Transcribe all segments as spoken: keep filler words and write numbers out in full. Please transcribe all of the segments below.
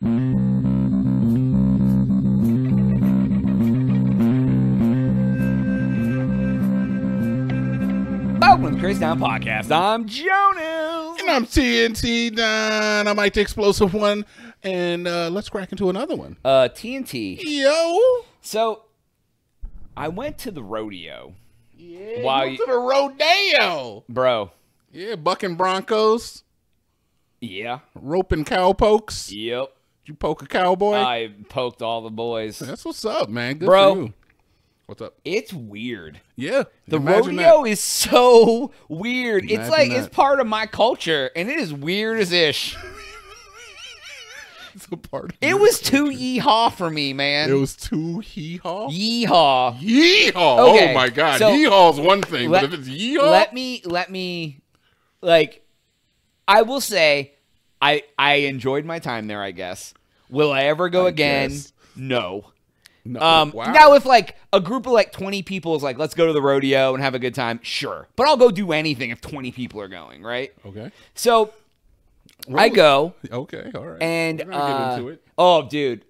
Welcome to the Crazy Town Podcast. I'm Jonas. And I'm T N T Dinomight, the explosive one. And uh, let's crack into another one. Uh, T N T. Yo. So, I went to the rodeo. Yeah, while you went you... to the rodeo. Bro. Yeah, bucking Broncos. Yeah. Roping cowpokes. Yep. You poke a cowboy? I poked all the boys. That's what's up, man. Good Bro, for you. What's up? It's weird. Yeah. The rodeo that. is so weird. Imagine it's like that. It's part of my culture, and it is weird as ish. It's a part of it was culture. Too yeehaw for me, man. It was too yeehaw? Yeehaw. Yeehaw. Okay. Oh my god. So yeehaw is one thing, let, but if it's yeehaw. Let me let me like I will say I I enjoyed my time there, I guess. Will I ever go I again? Guess. No. No. Um, wow. Now, if like a group of like twenty people is like, let's go to the rodeo and have a good time, sure. But I'll go do anything if twenty people are going, right? Okay. So well, I go. Okay, all right. And uh, get into it. Oh, dude,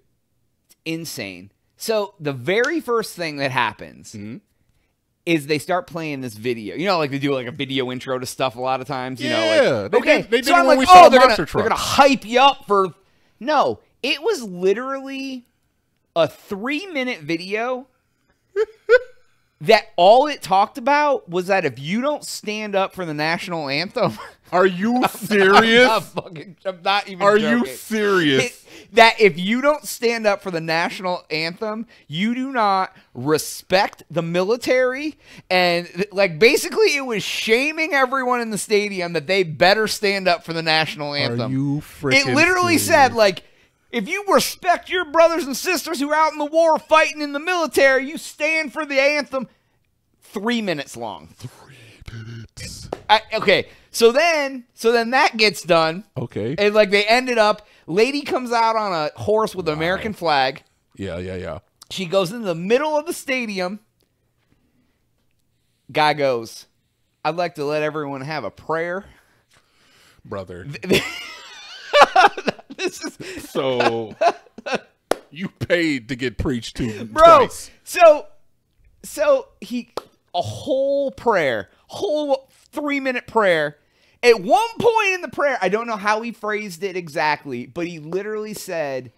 it's insane. So the very first thing that happens mm-hmm. is they start playing this video. You know, like they do like a video intro to stuff a lot of times. You yeah, know, like, they okay. Did, they so did I'm when like, we oh, saw they're gonna, they're gonna hype you up for. No, it was literally a three-minute video that all it talked about was that if you don't stand up for the national anthem, are you I'm serious? Not, I'm, not fucking, I'm not even. Are joking. you serious? It, that if you don't stand up for the national anthem, you do not respect the military, and like basically, it was shaming everyone in the stadium that they better stand up for the national anthem. Are you freaking It literally serious? said like. If you respect your brothers and sisters who are out in the war fighting in the military, you stand for the anthem. Three minutes long. Three minutes. I, okay. So then, so then that gets done. Okay. And like they ended up, lady comes out on a horse with an wow. American flag. Yeah, yeah, yeah. She goes into the middle of the stadium. Guy goes, I'd like to let everyone have a prayer. Brother. This is so you paid to get preached to, bro. Twice. So, so he a whole prayer, whole three minute prayer. At one point in the prayer, I don't know how he phrased it exactly, but he literally said,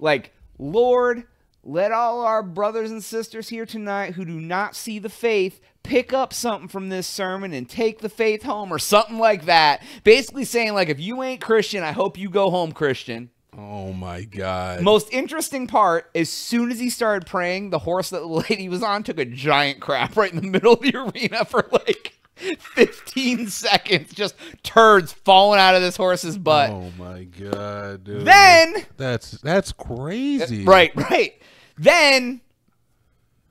"Like, Lord, let all our brothers and sisters here tonight who do not see the faith pick up something from this sermon and take the faith home," or something like that. Basically saying, like, if you ain't Christian, I hope you go home Christian. Oh, my God. Most interesting part, as soon as he started praying, the horse that the lady was on took a giant crap right in the middle of the arena for, like, fifteen seconds. Just turds falling out of this horse's butt. Oh, my God, dude. Then. That's, that's crazy. Right, right. Then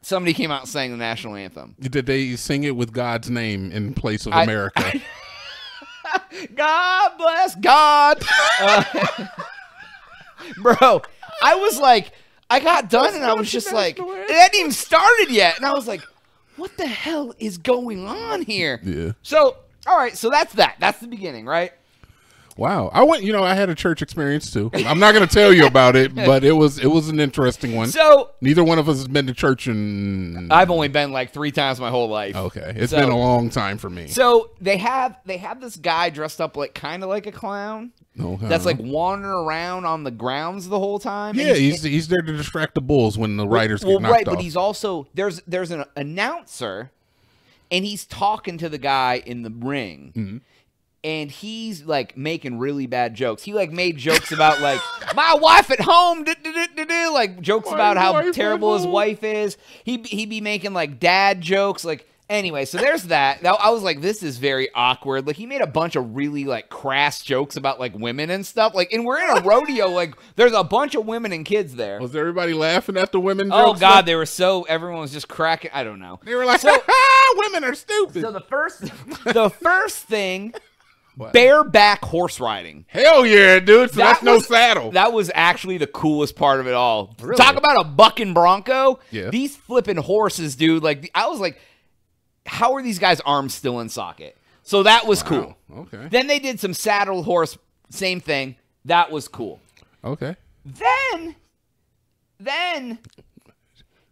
somebody came out and sang the national anthem. Did they sing it with God's name in place of I, America? I, God bless God. Uh, bro, I was like, I got done That's and I was just like, anthem. It hadn't even started yet. And I was like, what the hell is going on here? Yeah. So, all right. So that's that. That's the beginning, right? Wow. I went, you know, I had a church experience too. I'm not going to tell you about it, but it was it was an interesting one. So neither one of us has been to church in I've only been like three times my whole life. Okay. It's so, been a long time for me. So they have they have this guy dressed up like kind of like a clown. Okay. That's like wandering around on the grounds the whole time. Yeah, he's, he's he's there to distract the bulls when the riders well, get knocked right, off. Right, but he's also there's there's an announcer and he's talking to the guy in the ring. Mm-hmm. And he's, like, making really bad jokes. He, like, made jokes about, like, my wife at home, do, do, do, do, do, like, jokes my about how terrible his wife is. He, he'd be making, like, dad jokes. Like, anyway, so there's that. I was like, this is very awkward. Like, he made a bunch of really, like, crass jokes about, like, women and stuff. Like, and we're in a rodeo. Like, there's a bunch of women and kids there. Was everybody laughing at the women jokes? Oh, God, like? They were so, everyone was just cracking. I don't know. They were like, so, women are stupid. So the first, the first thing... Wow. Bareback horse riding. Hell yeah, dude. So that that's was, no saddle. That was actually the coolest part of it all. Really? Talk about a bucking bronco. Yeah. These flipping horses, dude. Like, I was like, how are these guys' arms still in socket? So that was wow. cool. Okay. Then they did some saddle horse, same thing. That was cool. Okay. Then, then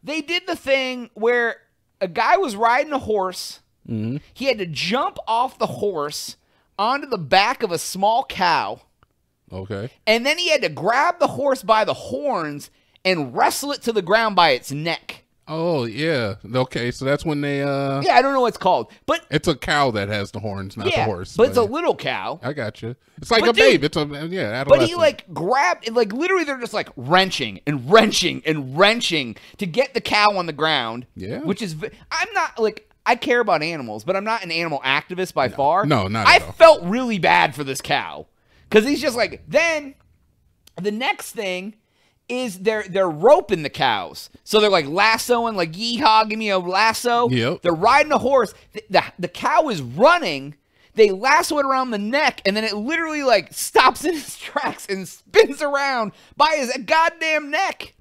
they did the thing where a guy was riding a horse. Mm-hmm. He had to jump off the horse onto the back of a small cow. Okay. And then he had to grab the horse by the horns and wrestle it to the ground by its neck. Oh, yeah. Okay, so that's when they... Uh, yeah, I don't know what it's called. But it's a cow that has the horns, not yeah, the horse. But, but it's a little cow. I got you. It's like but a dude, babe. It's a, yeah, but he, like, grabbed... Like, literally, they're just, like, wrenching and wrenching and wrenching to get the cow on the ground. Yeah. Which is... I'm not, like... I care about animals, but I'm not an animal activist by no, far. No, not at I all. felt really bad for this cow. Because he's just like, then the next thing is they're they're roping the cows. So they're like lassoing, like, yeehaw, give me a lasso. Yep. They're riding a horse. The, the, the cow is running. They lasso it around the neck, and then it literally, like, stops in its tracks and spins around by his goddamn neck.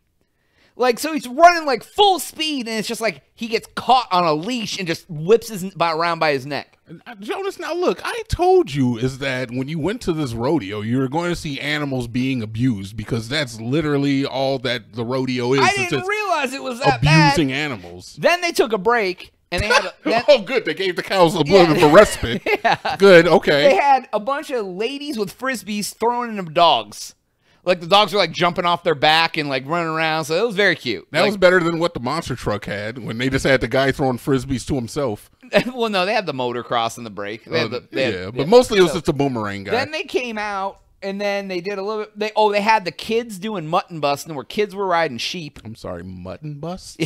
Like, so he's running, like, full speed, and it's just like he gets caught on a leash and just whips his by, around by his neck. Jonas, now look, I told you is that when you went to this rodeo, you were going to see animals being abused because that's literally all that the rodeo is. I didn't realize it was that bad. Abusing animals. Then they took a break, and they had a, then, oh, good, they gave the cows a little bit of respite. Yeah. Good, okay. They had a bunch of ladies with frisbees throwing them dogs. Like, the dogs were, like, jumping off their back and, like, running around. So it was very cute. That like, was better than what the monster truck had when they just had the guy throwing frisbees to himself. Well, no, they had the motocross and the brake. They had the, they had, uh, yeah, yeah, but mostly so, it was just a boomerang guy. Then they came out, and then they did a little bit. They, oh, they had the kids doing mutton busting where kids were riding sheep. I'm sorry, mutton bust?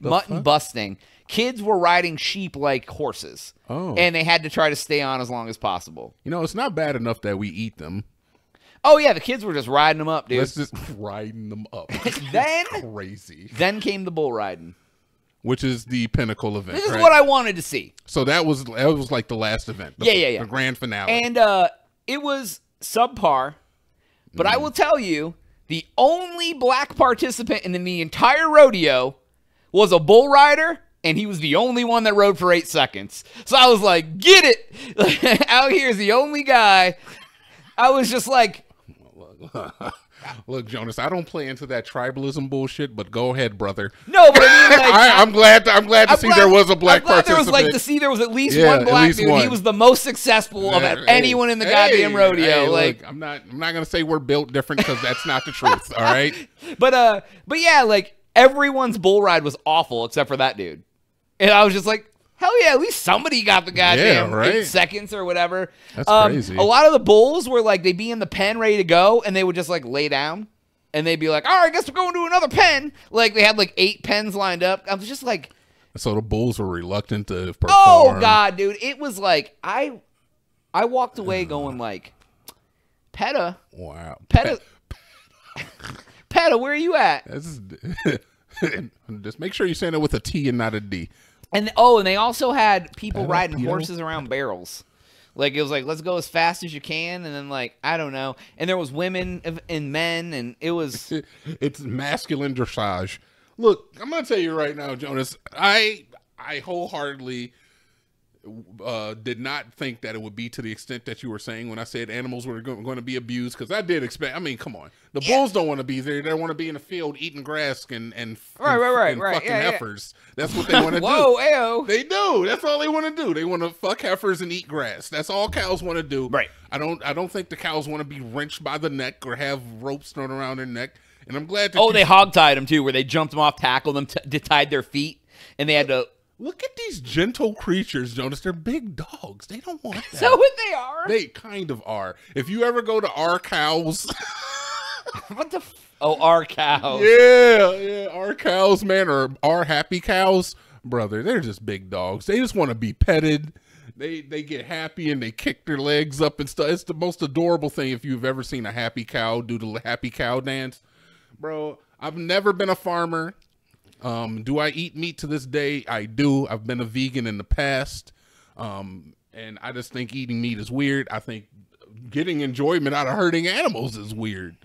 Mutton fuck? busting. Kids were riding sheep like horses. Oh. And they had to try to stay on as long as possible. You know, it's not bad enough that we eat them. Oh, yeah, the kids were just riding them up, dude. Let's just riding them up. Then crazy. Then came the bull riding. Which is the pinnacle event. This is right? what I wanted to see. So that was that was like the last event. The, yeah, yeah, yeah. The grand finale. And uh, it was subpar. But mm. I will tell you, the only black participant in the entire rodeo was a bull rider. And he was the only one that rode for eight seconds. So I was like, get it. Out here is the only guy. I was just like... Look, Jonas, I don't play into that tribalism bullshit, but go ahead, brother. No, but I mean, like, I, I'm glad. To, I'm glad to I'm see glad, there was a black I'm glad participant. There was like to see there was at least yeah, one black least dude. One. He was the most successful yeah, of hey, anyone in the hey, goddamn rodeo. Hey, like, look, I'm not. I'm not gonna say we're built different because that's not the truth. All right. But uh, but yeah, like everyone's bull ride was awful except for that dude, and I was just like. Hell yeah, at least somebody got the goddamn yeah, right? eight seconds or whatever. That's um, crazy. A lot of the bulls were like, they'd be in the pen ready to go, and they would just like lay down, and they'd be like, all right, I guess we're going to another pen. Like they had like eight pens lined up. I was just like. So the bulls were reluctant to perform. Oh, God, dude. It was like, I I walked away going like, Peta. Wow. Peta. Peta, where are you at? This is, just make sure you say it with a T and not a D. And oh, and they also had people Peta, riding Peta. horses around barrels. Like, it was like, let's go as fast as you can. And then, like, I don't know. And there was women and men, and it was... It's masculine dressage. Look, I'm going to tell you right now, Jonas, I I wholeheartedly uh, did not think that it would be to the extent that you were saying when I said animals were go going to be abused, because I did expect... I mean, come on. The yeah. bulls don't want to be there. They want to be in the field eating grass and and, right, and, right, right, and right. fucking yeah, heifers. Yeah. That's what they want to do. Whoa, ayo. They do. That's all they want to do. They want to fuck heifers and eat grass. That's all cows want to do. Right. I don't. I don't think the cows want to be wrenched by the neck or have ropes thrown around their neck. And I'm glad. That oh, they hogtied them too, where they jumped them off, tackled them, t tied their feet, and they had to. Look at these gentle creatures, Jonas. They're big dogs. They don't want that. Is that what they are? They kind of are. If you ever go to our cows. What the f oh, our cows. Yeah, yeah, our cows, man, or our happy cows, brother. They're just big dogs. They just want to be petted. They they get happy and they kick their legs up and stuff. It's the most adorable thing if you've ever seen a happy cow do the happy cow dance, bro. I've never been a farmer. Um, do I eat meat to this day? I do. I've been a vegan in the past, um, and I just think eating meat is weird. I think getting enjoyment out of hurting animals is weird.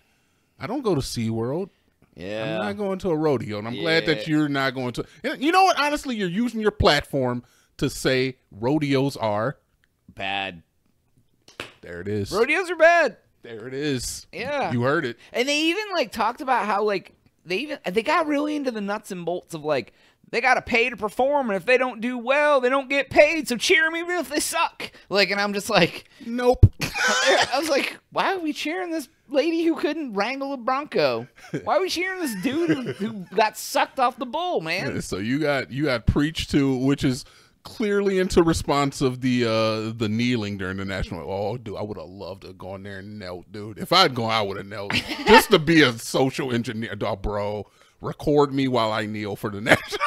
I don't go to SeaWorld. Yeah. I'm not going to a rodeo, and I'm yeah. glad that you're not going to. You know what? Honestly, you're using your platform to say rodeos are bad. There it is. Rodeos are bad. There it is. Yeah. You heard it. And they even like talked about how like they even they got really into the nuts and bolts of like they gotta pay to perform, and if they don't do well, they don't get paid. So cheer them even if they suck. Like, and I'm just like, nope. I was like, why are we cheering this lady who couldn't wrangle a bronco? Why are we cheering this dude who, who got sucked off the bull, man? So you got you got preached to, which is clearly into response of the uh the kneeling during the national. Oh, dude, I would have loved to have gone there and knelt, dude. If I'd gone, I would have knelt just to be a social engineer, dog, bro. Record me while I kneel for the national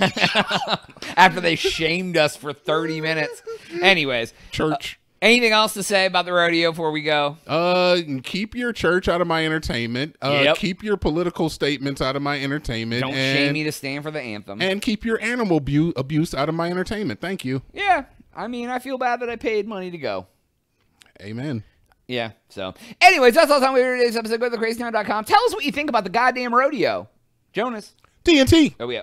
anthem. After they shamed us for thirty minutes. Anyways, church. Uh, anything else to say about the rodeo before we go? Uh, keep your church out of my entertainment. Uh, yep. Keep your political statements out of my entertainment. Don't and, shame me to stand for the anthem. And keep your animal abu abuse out of my entertainment. Thank you. Yeah. I mean, I feel bad that I paid money to go. Amen. Yeah. So, anyways, that's all the time we have for today's episode. Go to the Crazy Town dot com. Tell us what you think about the goddamn rodeo. Jonas. T N T. Oh, yeah.